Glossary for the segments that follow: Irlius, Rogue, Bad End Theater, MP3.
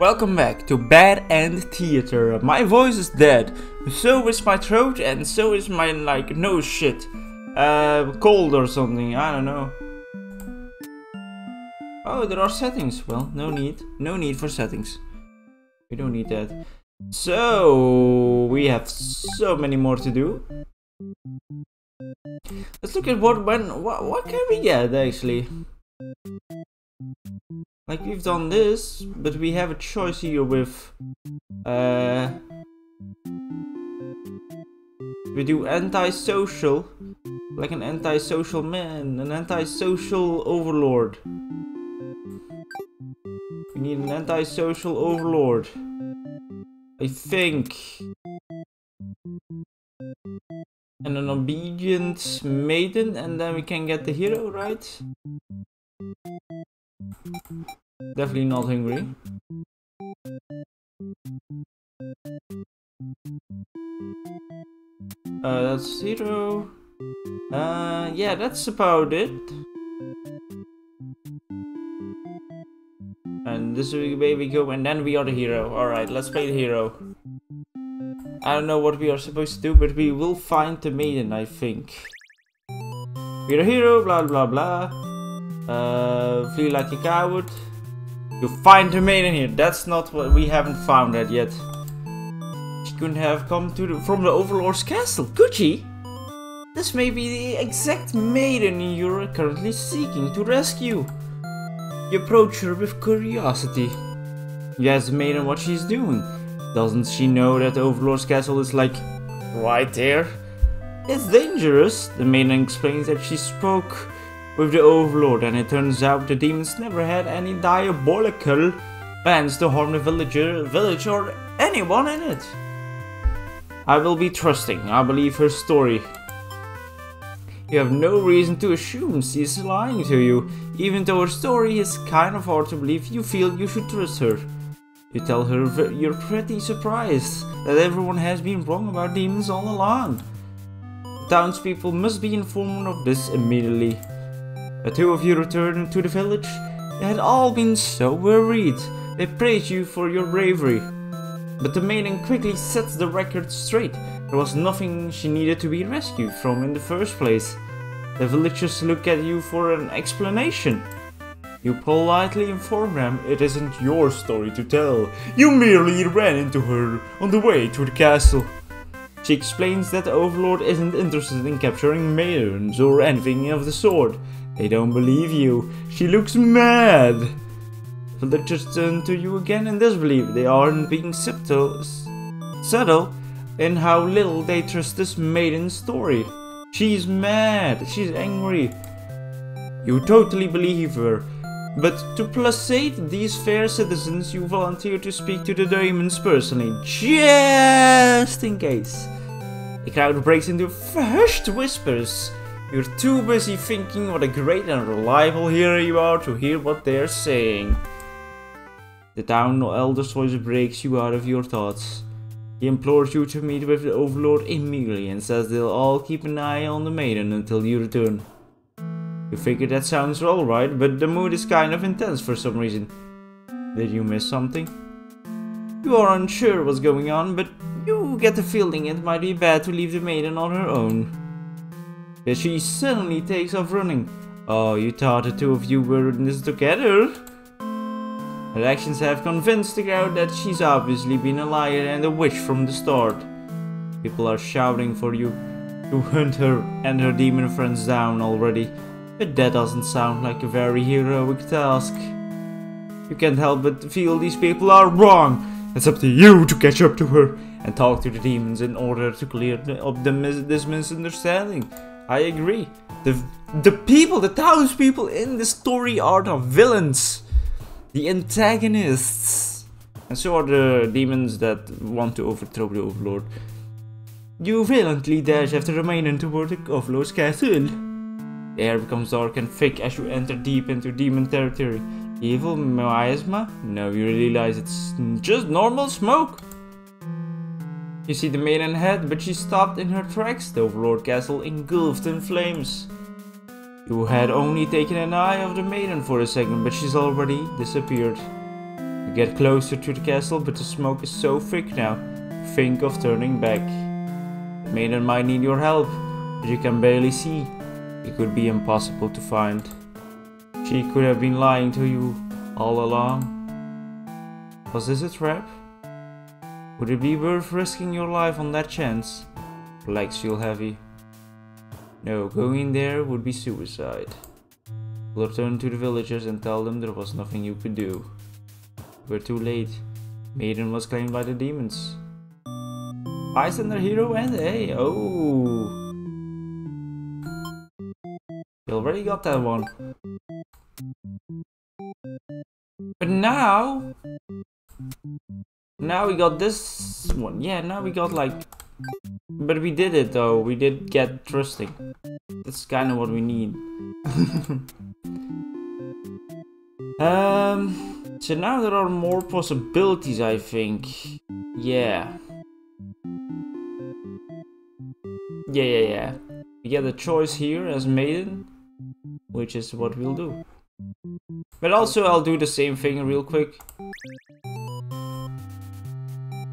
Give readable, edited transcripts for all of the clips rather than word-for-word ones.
Welcome back to Bad End Theater. My voice is dead, so is my throat, and so is my, like, no shit. Cold or something, I don't know. Oh, there are settings. Well, no need for settings. We don't need that. So, we have so many more to do. Let's look at what can we get, actually. Like, we've done this, but we have a choice here with, we do antisocial, like an antisocial man, an antisocial overlord. We need an antisocial overlord, I think. And an obedient maiden, and then we can get the hero, right? Definitely not hungry. That's zero. Yeah, that's about it. And this is where we go, and then we are the hero. Alright, let's play the hero. I don't know what we are supposed to do, but we will find the maiden, I think. We're a hero, blah blah blah. Flee like a coward. You find the maiden here. That's not what we haven't found that yet. She couldn't have come from the overlord's castle, could she? This may be the exact maiden you're currently seeking to rescue. You approach her with curiosity. You ask the maiden what she's doing. Doesn't she know that the overlord's castle is like right there? It's dangerous. The maiden explains that she spoke with the overlord, and it turns out the demons never had any diabolical plans to harm the village or anyone in it. I will be trusting. I believe her story. You have no reason to assume she's lying to you. Even though her story is kind of hard to believe, you feel you should trust her. You tell her you're pretty surprised that everyone has been wrong about demons all along. The townspeople must be informed of this immediately. The two of you returned to the village. They had all been so worried. They praised you for your bravery. But the maiden quickly sets the record straight. There was nothing she needed to be rescued from in the first place. The villagers look at you for an explanation. You politely inform them it isn't your story to tell. You merely ran into her on the way to the castle. She explains that the overlord isn't interested in capturing maidens or anything of the sort. They don't believe you. She looks mad. The villagers turn to you again in disbelief. They aren't being subtle in how little they trust this maiden's story. She's mad. She's angry. You totally believe her. But to placate these fair citizens, you volunteer to speak to the demons personally, just in case. The crowd breaks into hushed whispers. You're too busy thinking what a great and reliable hero you are to hear what they're saying. The town elder's voice breaks you out of your thoughts. He implores you to meet with the overlord immediately and says they'll all keep an eye on the maiden until you return. You figure that sounds alright, but the mood is kind of intense for some reason. Did you miss something? You are unsure what's going on, but you get the feeling it might be bad to leave the maiden on her own. But she suddenly takes off running. Oh, you thought the two of you were in this together? Her actions have convinced the crowd that she's obviously been a liar and a witch from the start. People are shouting for you to hunt her and her demon friends down already, but that doesn't sound like a very heroic task. You can't help but feel these people are wrong. It's up to you to catch up to her and talk to the demons in order to clear up this misunderstanding. I agree. The townspeople in this story are the villains, the antagonists, and so are the demons that want to overthrow the overlord. You violently dash after the maiden toward the overlord's castle. The air becomes dark and thick as you enter deep into demon territory. Evil miasma? No, you realize it's just normal smoke. You see the maiden head, but she stopped in her tracks, the overlord castle engulfed in flames. You had only taken an eye of the maiden for a second, but she's already disappeared. The Get closer to the castle, but the smoke is so thick now. Think of turning back. Maiden might need your help, but you can barely see. It could be impossible to find. She could have been lying to you all along. Was this a trap? Would it be worth risking your life on that chance? Legs feel heavy. No, going in there would be suicide. We'll turn to the villagers and tell them there was nothing you could do. We're too late. Maiden was claimed by the demons. Icelander hero and hey, oh! You already got that one. But now... Now we got this one. Yeah, now we got like... But we did it though. We did get trusting. That's kind of what we need. So now there are more possibilities, I think. Yeah. Yeah. We get a choice here as Maiden, which is what we'll do. But also I'll do the same thing real quick.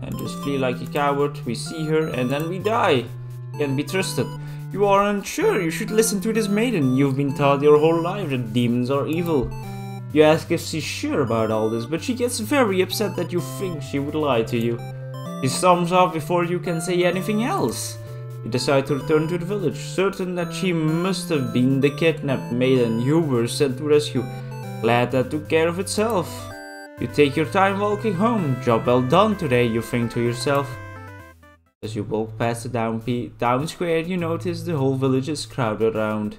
And just flee like a coward. We see her and then we die. Can't be trusted. You are unsure. You should listen to this Maiden. You've been taught your whole life that demons are evil. You ask if she's sure about all this, but she gets very upset that you think she would lie to you. She storms off before you can say anything else. You decide to return to the village, certain that she must have been the kidnapped Maiden you were sent to rescue. Glad that took care of itself. You take your time walking home. Job well done today, you think to yourself. As you walk past the town square, you notice the whole village is crowded around.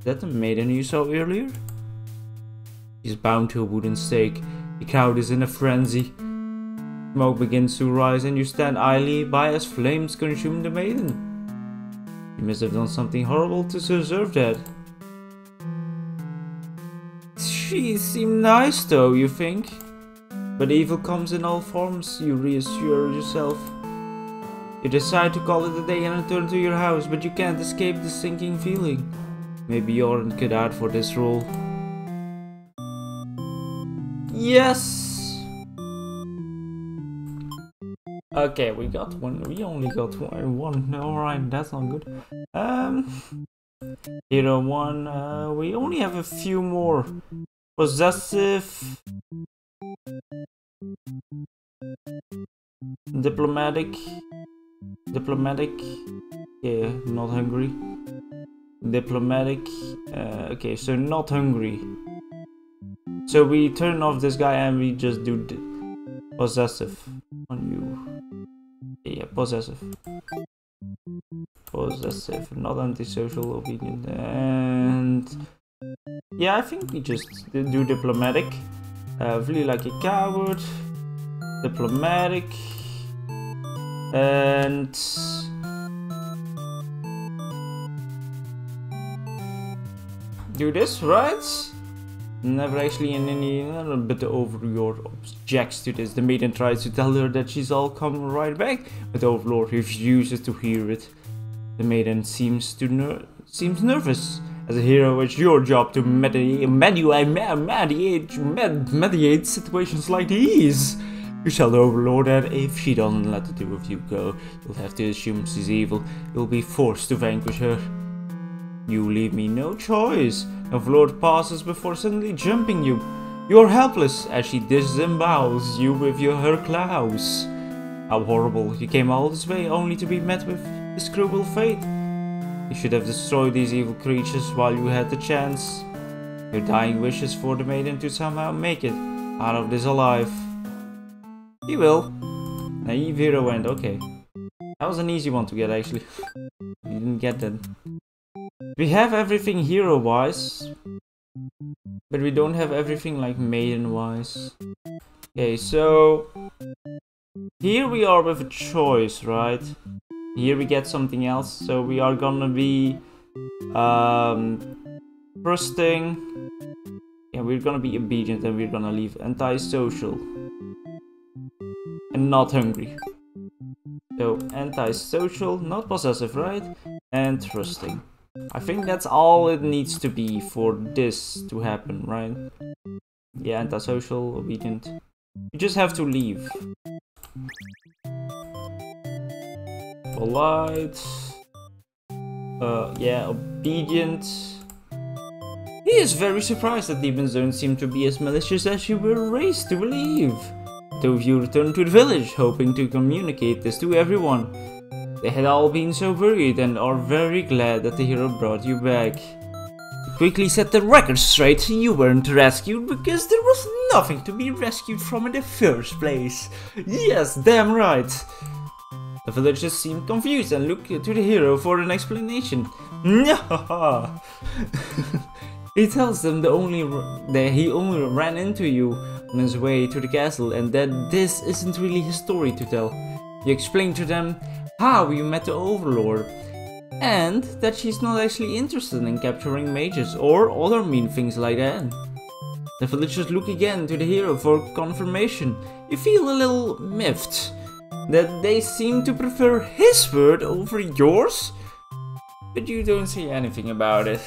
Is that the Maiden you saw earlier? She's bound to a wooden stake. The crowd is in a frenzy. Smoke begins to rise and you stand idly by as flames consume the Maiden. You must have done something horrible to deserve that. She seemed nice though, you think? But evil comes in all forms, you reassure yourself. You decide to call it a day and return to your house, but you can't escape the sinking feeling. Maybe you aren't cut out for this role. Yes! Okay, we got one. We only got one. Alright, that's not good. Hero 1. We only have a few more. Possessive. Diplomatic, yeah, not hungry. Diplomatic, okay, so not hungry. So we turn off this guy and we just do possessive on you. Yeah, possessive, not antisocial, obedient, and yeah, I think we just do diplomatic. Really like a coward, diplomatic. And do this, right? Never actually in any bit overlord objects to this. The Maiden tries to tell her that she's all come right back, but the overlord refuses to hear it. The Maiden seems nervous. As a hero, it's your job to mediate situations like these. You shall overlord that if she doesn't let the two of you go, you'll have to assume she's evil. You'll be forced to vanquish her. You leave me no choice. The overlord passes before suddenly jumping you. You're helpless as she disembowels you with her claws. How horrible. You came all this way only to be met with this cruel fate. You should have destroyed these evil creatures while you had the chance. Your dying wish is for the Maiden to somehow make it out of this alive. He will. Naive hero went, okay. That was an easy one to get actually. You didn't get that. We have everything hero wise. But we don't have everything like Maiden wise. Okay, so... Here we are with a choice, right? Here we get something else. So we are gonna be... trusting. Yeah, we're gonna be obedient and we're gonna leave antisocial. And not hungry. So antisocial, not possessive, right? And trusting. I think that's all it needs to be for this to happen, right? Yeah, antisocial, obedient, You just have to leave. Polite. Yeah, obedient. He is very surprised that demons don't seem to be as malicious as you were raised to believe. Two of you returned to the village, hoping to communicate this to everyone. They had all been so worried and are very glad that the hero brought you back. To quickly set the record straight, you weren't rescued because there was nothing to be rescued from in the first place. Yes, damn right! The villagers seemed confused and looked to the hero for an explanation. He tells them that he only ran into you on his way to the castle and that this isn't really his story to tell. You explain to them how you met the overlord and that she's not actually interested in capturing mages or other mean things like that. The villagers look again to the hero for confirmation. You feel a little miffed that they seem to prefer his word over yours, but you don't say anything about it.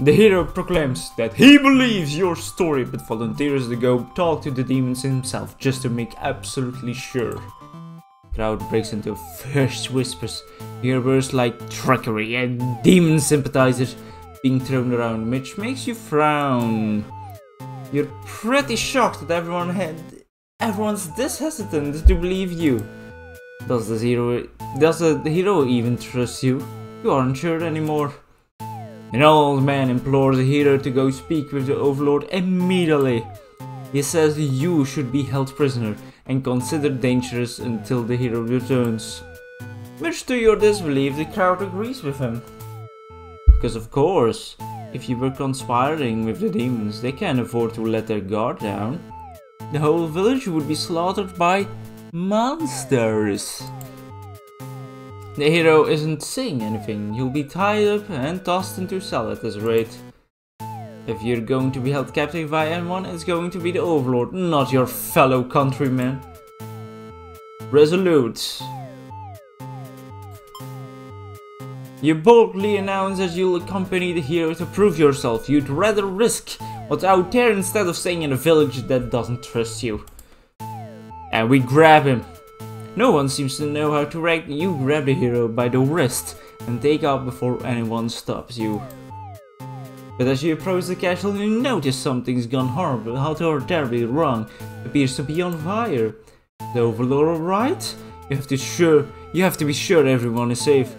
The hero proclaims that he believes your story, but volunteers to go talk to the demons himself just to make absolutely sure. The crowd breaks into fierce whispers. You hear words like trickery and demon sympathizers being thrown around, which makes you frown. You're pretty shocked that everyone's this hesitant to believe you. Does the hero even trust you? You aren't sure anymore. An old man implores the hero to go speak with the overlord immediately. He says you should be held prisoner and considered dangerous until the hero returns. Much to your disbelief, the crowd agrees with him. Because of course, if you were conspiring with the demons, they can't afford to let their guard down. The whole village would be slaughtered by monsters. The hero isn't saying anything. You'll be tied up and tossed into a cell at this rate. If you're going to be held captive by anyone, it's going to be the overlord, not your fellow countrymen. Resolute. You boldly announce that you'll accompany the hero to prove yourself. You'd rather risk what's out there instead of staying in a village that doesn't trust you. And we grab him. No one seems to know how to react. You grab the hero by the wrist and take off before anyone stops you. But as you approach the castle, you notice something's gone horrible, or terribly wrong. It appears to be on fire. The overlord, alright? You have to be sure everyone is safe.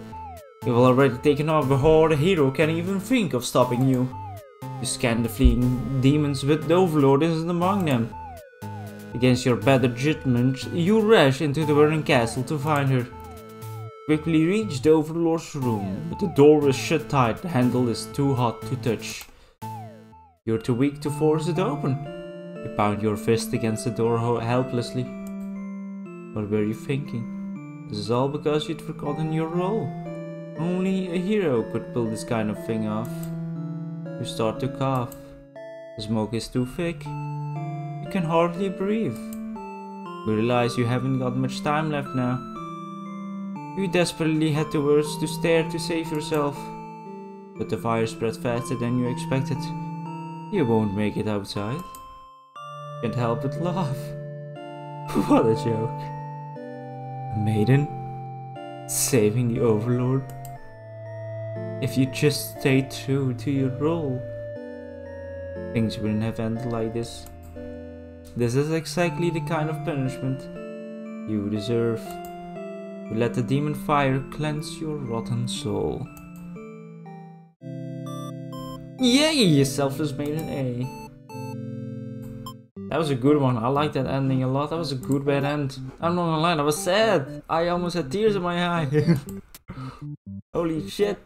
You've already taken off before the hero can even think of stopping you. You scan the fleeing demons, but the overlord isn't among them. Against your better judgment, you rush into the burning castle to find her. Quickly reach the overlord's room, but the door is shut tight, the handle is too hot to touch. You're too weak to force it open. You pound your fist against the door helplessly. What were you thinking? This is all because you'd forgotten your role. Only a hero could pull this kind of thing off. You start to cough. The smoke is too thick. You can hardly breathe. You realize you haven't got much time left now. You desperately head towards the stair to save yourself. But the fire spread faster than you expected. You won't make it outside. Can't help but laugh. What a joke. Maiden? Saving the overlord? If you just stay true to your role, things wouldn't have ended like this. This is exactly the kind of punishment you deserve. You let the demon fire cleanse your rotten soul. Yay, you selfless maiden A. That was a good one. I like that ending a lot. That was a good bad end. I'm not gonna lie, I was sad. I almost had tears in my eye. Holy shit.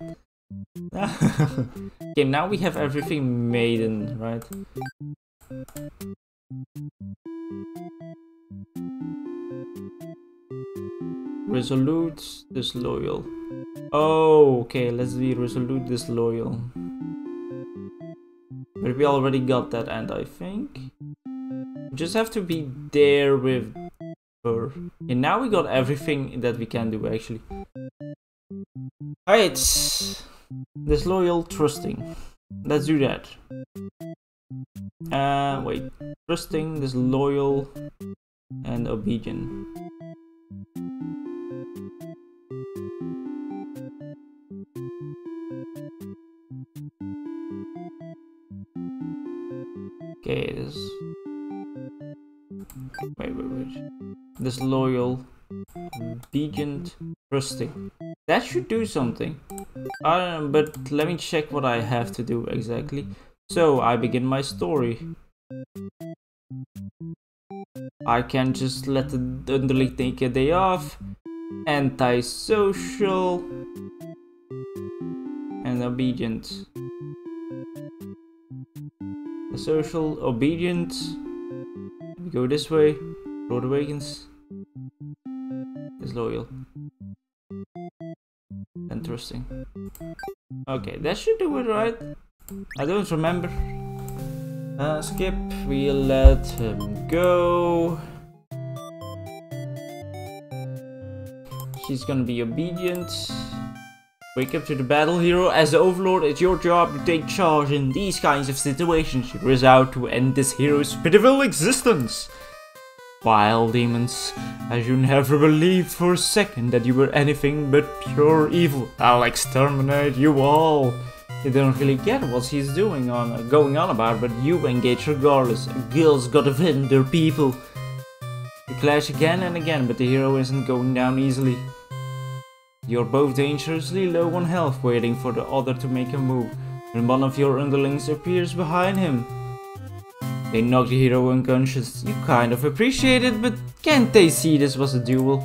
Okay, now we have everything maiden, right? Resolute, disloyal. Oh, okay, let's be resolute, disloyal. But we already got that end, I think. We just have to be there with her. Okay, now we got everything that we can do, actually. Alright. Disloyal, trusting. Let's do that. Wait. Trusting, disloyal, and obedient. Okay, this. Wait. Disloyal, obedient, trusting. That should do something. I don't know, but let me check what I have to do exactly. So, I begin my story. I can just let the underling take a day off. Antisocial. And obedient. Social, obedient. We go this way. Lord awakens. Disloyal. Interesting. Okay, that should do it, right? I don't remember. Skip. We let him go. She's gonna be obedient. Wake up to the battle hero. As the overlord, it's your job to take charge in these kinds of situations. You resolve to end this hero's pitiful existence. Vile demons, as you never believed for a second that you were anything but pure evil. I'll exterminate you all. You don't really get what she's going on about, but you engage regardless. A girl's gotta win their people. You clash again and again, but the hero isn't going down easily. You're both dangerously low on health, waiting for the other to make a move, when one of your underlings appears behind him. They knock the hero unconscious. You kind of appreciate it, but can't they see this was a duel?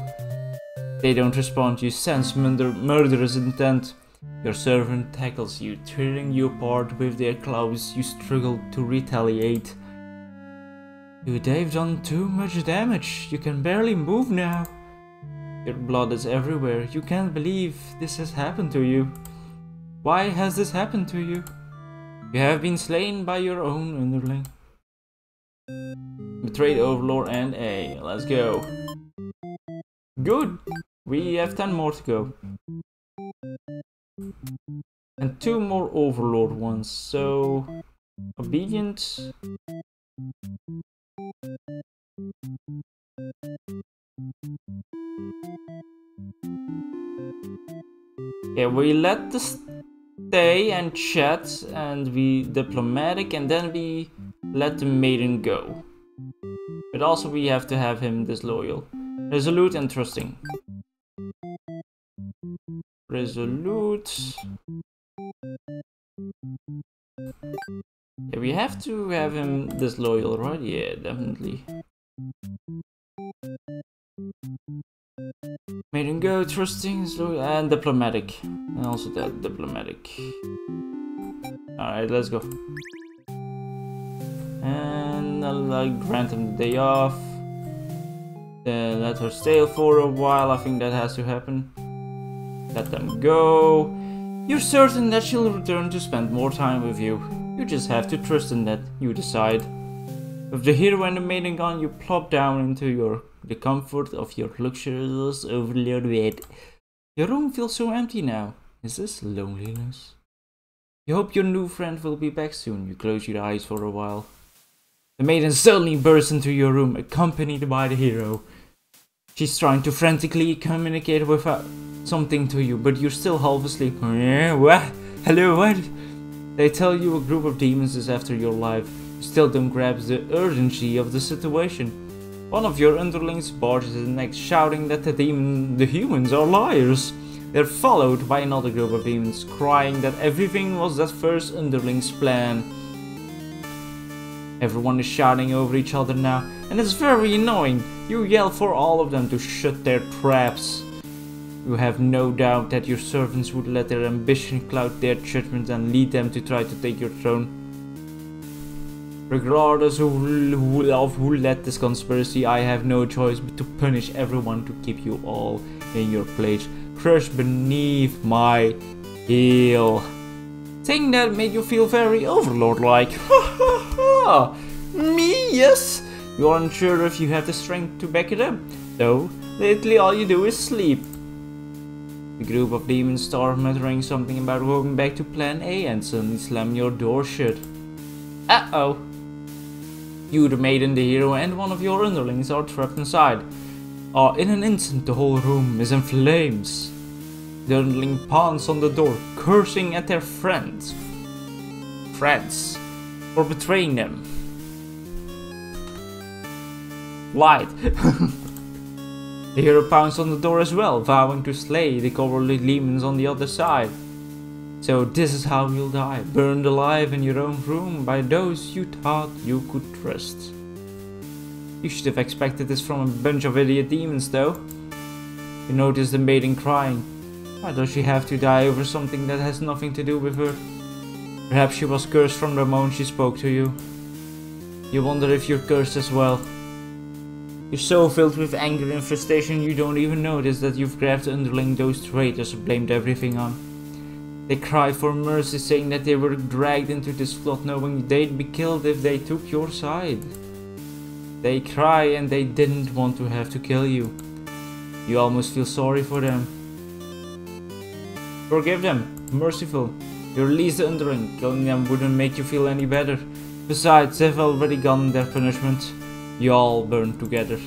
They don't respond. You sense murderous intent. Your servant tackles you, tearing you apart with their claws. You struggle to retaliate. They've done too much damage. You can barely move now. Your blood is everywhere. You can't believe this has happened to you. Why has this happened to you? You have been slain by your own underling. Betrayed overlord and A. Let's go. Good. We have 10 more to go. And 2 more overlord ones. So, obedient. Okay, we let this stay and chat and be diplomatic, and then we let the maiden go. But also we have to have him disloyal. Resolute and trusting. Resolute. Yeah, we have to have him disloyal, right? Yeah, definitely. Maiden go, trusting, disloyal, and diplomatic. And also that diplomatic. Alright, let's go. And I'll grant him the day off. Then let her stay for a while. I think that has to happen. Let them go. You're certain that she'll return to spend more time with you. You just have to trust in that. You decide. With the hero and the maiden gone, you plop down into the comfort of your luxurious overlord bed. Your room feels so empty now. Is this loneliness? You hope your new friend will be back soon. You close your eyes for a while. The maiden suddenly bursts into your room, accompanied by the hero. She's trying to frantically communicate with something to you, but you're still half asleep. What? Hello, what? They tell you a group of demons is after your life. You still don't grasp the urgency of the situation. One of your underlings barges in the neck, shouting that the humans are liars. They're followed by another group of demons, crying that everything was that first underling's plan. Everyone is shouting over each other now, and it's very annoying. You yell for all of them to shut their traps. You have no doubt that your servants would let their ambition cloud their judgment and lead them to try to take your throne. Regardless of who led this conspiracy, I have no choice but to punish everyone to keep you all in your place, crushed beneath my heel. Thing that made you feel very overlord-like. Me, yes? You aren't sure if you have the strength to back it up, though. Lately all you do is sleep. The group of demons start muttering something about going back to plan A and suddenly slam your door shut. Uh-oh. You, the maiden, the hero, and one of your underlings are trapped inside. In an instant, the whole room is in flames. The underling pounds on the door, cursing at their friends for betraying them. Lied. The hero pounds on the door as well, vowing to slay the cowardly demons on the other side. So this is how you'll die, burned alive in your own room by those you thought you could trust. You should have expected this from a bunch of idiot demons though. You notice the maiden crying. Why does she have to die over something that has nothing to do with her? Perhaps she was cursed from the moment she spoke to you. You wonder if you're cursed as well. You're so filled with anger and frustration you don't even notice that you've grabbed the underling those traitors blamed everything on. They cried for mercy, saying that they were dragged into this plot knowing they'd be killed if they took your side. They cry and they didn't want to have to kill you. You almost feel sorry for them. Forgive them, merciful. You release the underling, killing them wouldn't make you feel any better. Besides, they've already gotten their punishment. You all burn together.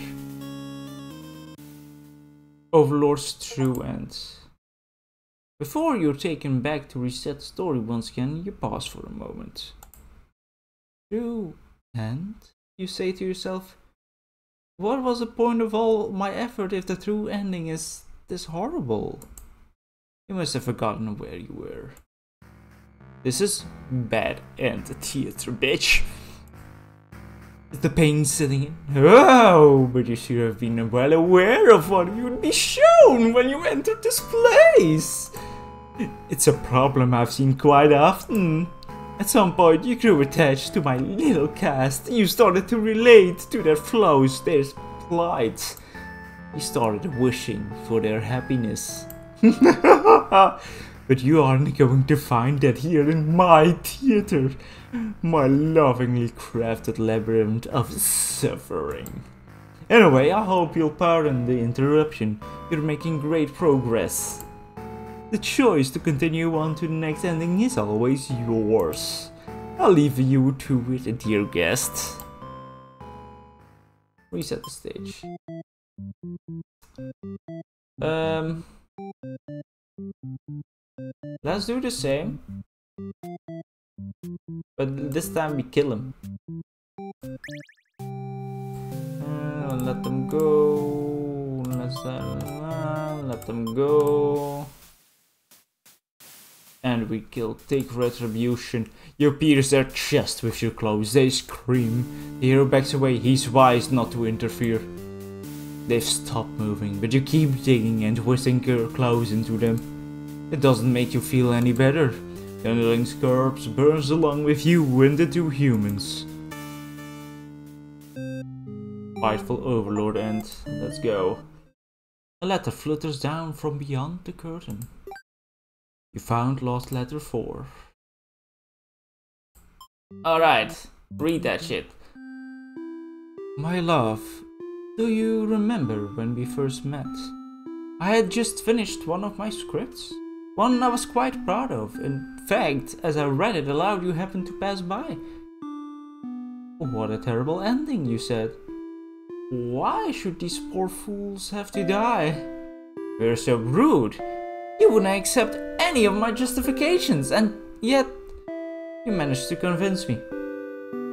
Overlord's True End. Before you're taken back to reset the story once again, you pause for a moment. True end? You say to yourself, what was the point of all my effort if the true ending is this horrible? You must have forgotten where you were. This is Bad End Theater, bitch. Is the pain sitting in? Oh, but you should have been well aware of what you'd be shown when you entered this place. It's a problem I've seen quite often. At some point you grew attached to my little cast. You started to relate to their flaws, their plight. You started wishing for their happiness. But you aren't going to find that here in my theater. My lovingly crafted labyrinth of suffering. Anyway, I hope you'll pardon the interruption. You're making great progress. The choice to continue on to the next ending is always yours. I'll leave you to it, dear guest. Reset the stage. Let's do the same. But this time we kill him. Let them go. Let them go. And we kill. Take retribution. You pierce their chest with your clothes. They scream. The hero backs away. He's wise not to interfere. They've stopped moving, but you keep digging and twisting your clothes into them. It doesn't make you feel any better. The underling's corpse burns along with you and the two humans. Fightful Overlord end. Let's go. A letter flutters down from beyond the curtain. You found lost letter 4. Alright, read that shit. My love, do you remember when we first met? I had just finished one of my scripts. One I was quite proud of. In fact, as I read it aloud, you happened to pass by. What a terrible ending, you said. Why should these poor fools have to die? You're so rude. You wouldn't accept any of my justifications, and yet you managed to convince me.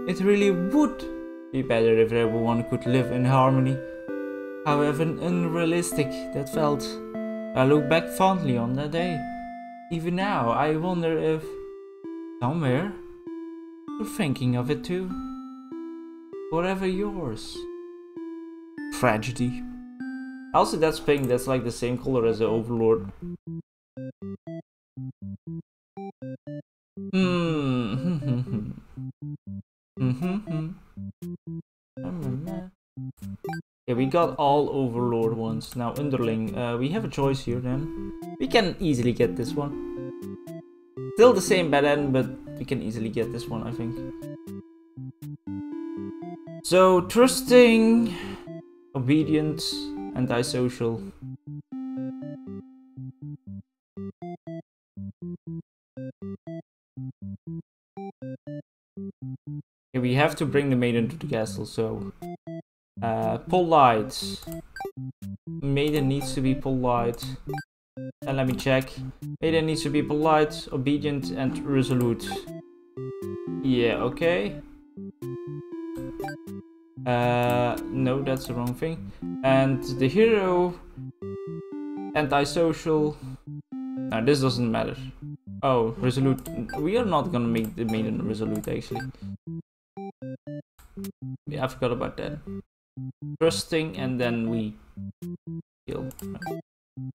It really would be better if everyone could live in harmony. However unrealistic that felt. I look back fondly on that day. Even now, I wonder if somewhere you're thinking of it too. Forever yours. Tragedy. Also, that's pink. That's like the same color as the Overlord. We got all Overlord ones. Now underling, we have a choice here then. We can easily get this one. Still the same bad end, but we can easily get this one, I think. So trusting, obedient, antisocial. And we have to bring the maiden to the castle, so... polite. Maiden needs to be polite. And let me check. Maiden needs to be polite, obedient, and resolute. Yeah, okay. No, that's the wrong thing. And the hero... antisocial... Now this doesn't matter. Oh, resolute. We are not gonna make the maiden resolute, actually. Yeah, I forgot about that. Trusting, and then we kill.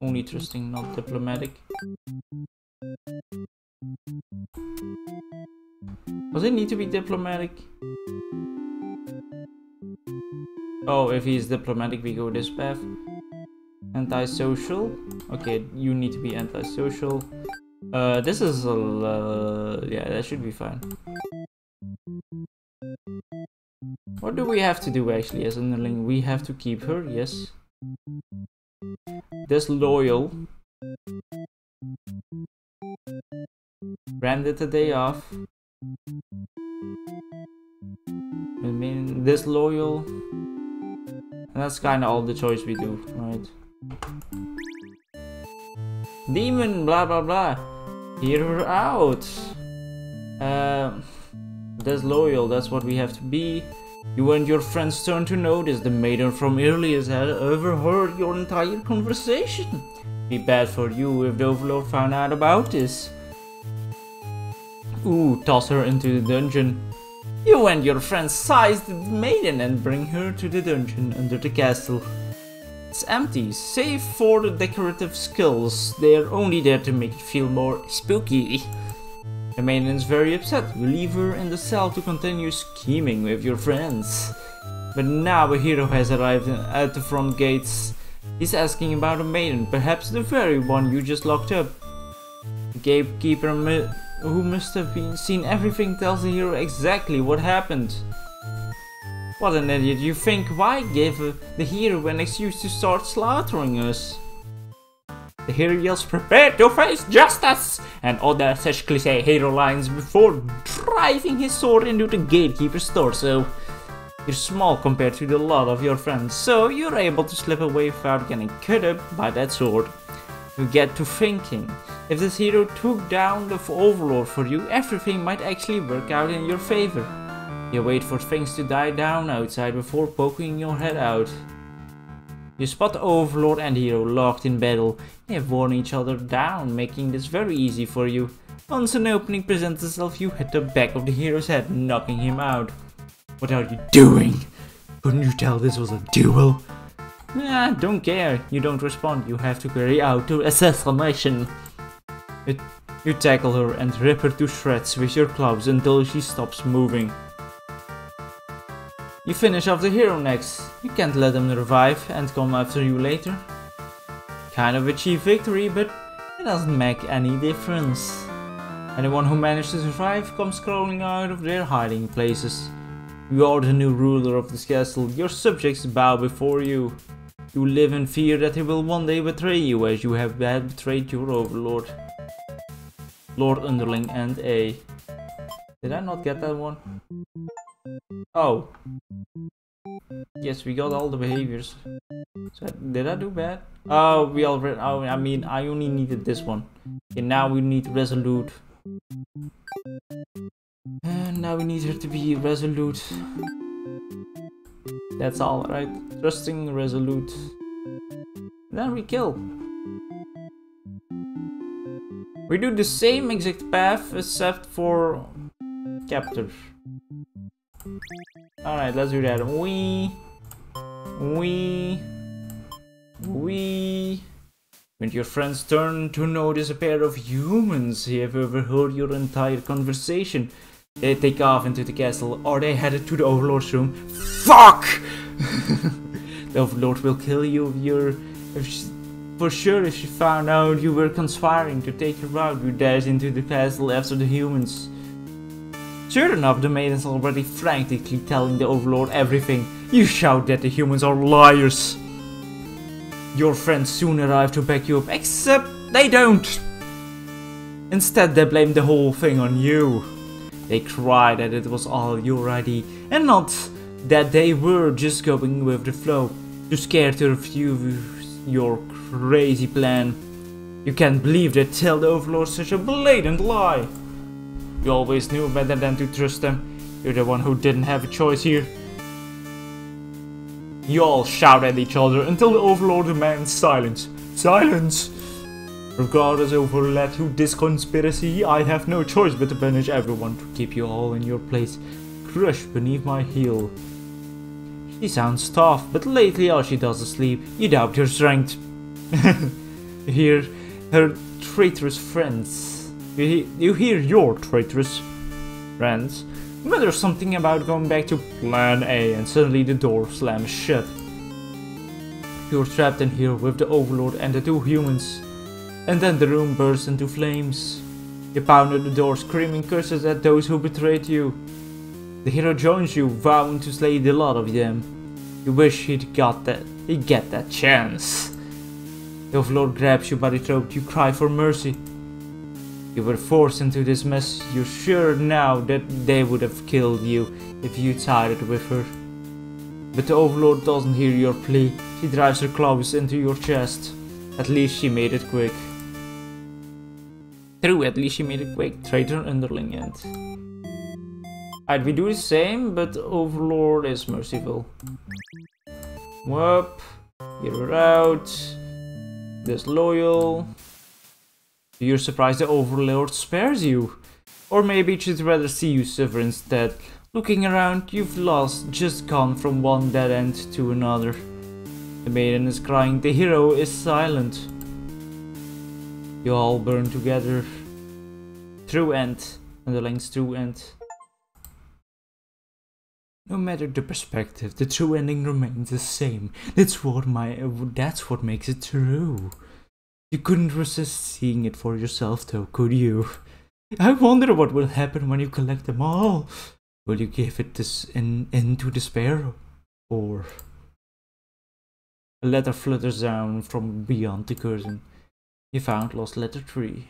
Only trusting, not diplomatic. Does it need to be diplomatic? Oh, if he is diplomatic, we go this path. Antisocial. Okay, you need to be antisocial. This is a... yeah, that should be fine. What do we have to do actually as an underling? We have to keep her, yes. Disloyal. Branded a day off. I mean, disloyal. And that's kinda all the choice we do, right? Demon, blah blah blah. Hear her out. Disloyal, that's what we have to be. You and your friends turn to notice the maiden from Irlius had overheard your entire conversation. Be bad for you if the overlord found out about this. Ooh, toss her into the dungeon. You and your friends seize the maiden and bring her to the dungeon under the castle. It's empty, save for the decorative skills. They're only there to make it feel more spooky. The maiden is very upset. You leave her in the cell to continue scheming with your friends. But now a hero has arrived at the front gates. He's asking about a maiden, perhaps the very one you just locked up. The gatekeeper, who must have seen everything, tells the hero exactly what happened. What an idiot you think. Why give the hero an excuse to start slaughtering us? The hero yells, prepare to face justice! And other such cliché hero lines before driving his sword into the gatekeeper's torso. You're small compared to the lot of your friends, so you're able to slip away without getting cut up by that sword. You get to thinking, if this hero took down the overlord for you, everything might actually work out in your favor. You wait for things to die down outside before poking your head out. You spot the overlord and hero locked in battle. They have worn each other down, making this very easy for you. Once an opening presents itself, you hit the back of the hero's head, knocking him out. What are you doing? Couldn't you tell this was a duel? Nah, don't care. You don't respond. You have to carry out the assassination. You tackle her and rip her to shreds with your clubs until she stops moving. You finish off the hero next. You can't let him revive and come after you later. Kind of a cheap victory, but it doesn't make any difference. Anyone who manages to survive comes crawling out of their hiding places. You are the new ruler of this castle. Your subjects bow before you. You live in fear that he will one day betray you, as you have betrayed your overlord. Lord Underling and A. Did I not get that one? Oh. Yes, we got all the behaviors. So, did I do bad? Oh, we already... Oh, I mean, I only needed this one. Okay, now we need resolute. And now we need her to be resolute. That's all, right? Trusting, resolute. Then we kill. We do the same exact path except for... capture. Alright, let's do that. When your friends turn to notice a pair of humans, they have overheard your entire conversation. They take off into the castle, or they headed to the overlord's room. Fuck! The overlord will kill you if for sure if she found out you were conspiring to take her out. You dash into the castle after the humans. Sure enough, the maiden is already frantically telling the overlord everything. You shout that the humans are liars. Your friends soon arrive to back you up, except they don't. Instead, they blame the whole thing on you. They cried that it was all your idea and not that they were just going with the flow. Too scared to refuse your crazy plan. You can't believe they tell the overlords such a blatant lie. You always knew better than to trust them. You're the one who didn't have a choice here. You all shout at each other until the overlord demands silence. Silence! Regardless of who led to this conspiracy, I have no choice but to punish everyone to keep you all in your place, crushed beneath my heel. She sounds tough, but lately all she does is sleep. You doubt your strength. Hear her traitorous friends. You hear your traitorous friends. Mutter something about going back to plan A, and suddenly the door slams shut. You're trapped in here with the overlord and the two humans. And then the room bursts into flames. You pound at the door, screaming curses at those who betrayed you. The hero joins you, vowing to slay the lot of them. You wish he'd get that chance. The overlord grabs you by the throat, you cry for mercy. You were forced into this mess, you're sure now that they would have killed you if you sided with her. But the overlord doesn't hear your plea, she drives her claws into your chest. At least she made it quick. True, at least she made it quick, traitor underling end. Alright, we do the same, but overlord is merciful. Whoop, you're out. Disloyal. You're surprised the overlord spares you. Or maybe it should rather see you suffer instead. Looking around, you've just gone from one dead end to another. The maiden is crying, the hero is silent. You all burn together. True end, and the length's true end. No matter the perspective, the true ending remains the same. That's what makes it true. You couldn't resist seeing it for yourself though, could you? I wonder what will happen when you collect them all. Will you give it this end to despair? Or... A letter flutters down from beyond the curtain. You found lost letter 3.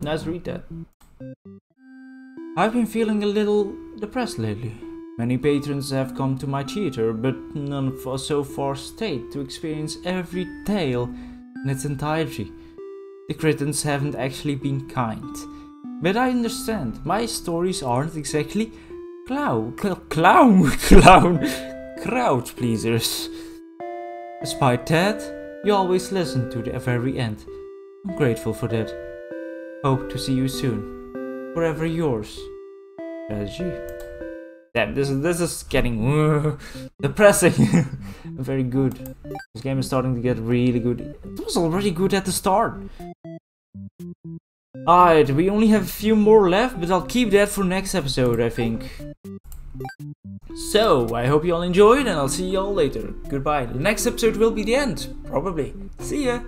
Let's read that. I've been feeling a little depressed lately. Many patrons have come to my theater, but none of us so far stayed to experience every tale in its entirety. The critics haven't actually been kind. But I understand, my stories aren't exactly crowd pleasers. Despite that, you always listen to the very end. I'm grateful for that. Hope to see you soon. Forever yours. Strategy. Damn, this is getting depressing. Very good. This game is starting to get really good. It was already good at the start. Alright, we only have a few more left, but I'll keep that for next episode, I think. So, I hope you all enjoyed, and I'll see you all later. Goodbye. The next episode will be the end, probably. See ya!